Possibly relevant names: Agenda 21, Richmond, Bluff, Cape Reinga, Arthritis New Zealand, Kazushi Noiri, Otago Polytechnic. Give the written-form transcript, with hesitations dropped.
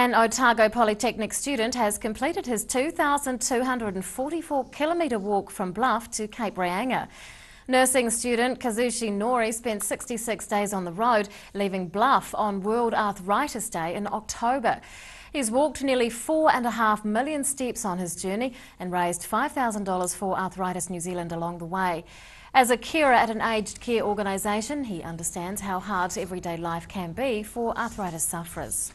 An Otago Polytechnic student has completed his 2,244-kilometre walk from Bluff to Cape Reinga. Nursing student Kazushi Noiri spent 66 days on the road, leaving Bluff on World Arthritis Day in October. He's walked nearly 4.5 million steps on his journey and raised $5,000 for Arthritis New Zealand along the way. As a carer at an aged care organisation, he understands how hard everyday life can be for arthritis sufferers.